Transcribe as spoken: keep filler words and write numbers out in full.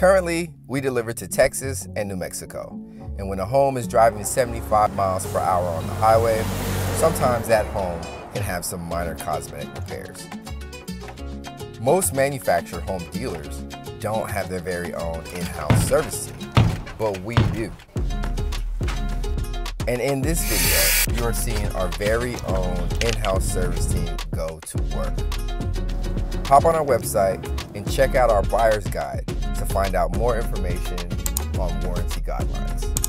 Currently, we deliver to Texas and New Mexico. And when a home is driving seventy-five miles per hour on the highway, sometimes that home can have some minor cosmetic repairs. Most manufactured home dealers don't have their very own in-house service team, but we do. And in this video, you are seeing our very own in-house service team go to work. Hop on our website and check out our buyer's guide to find out more information on warranty guidelines.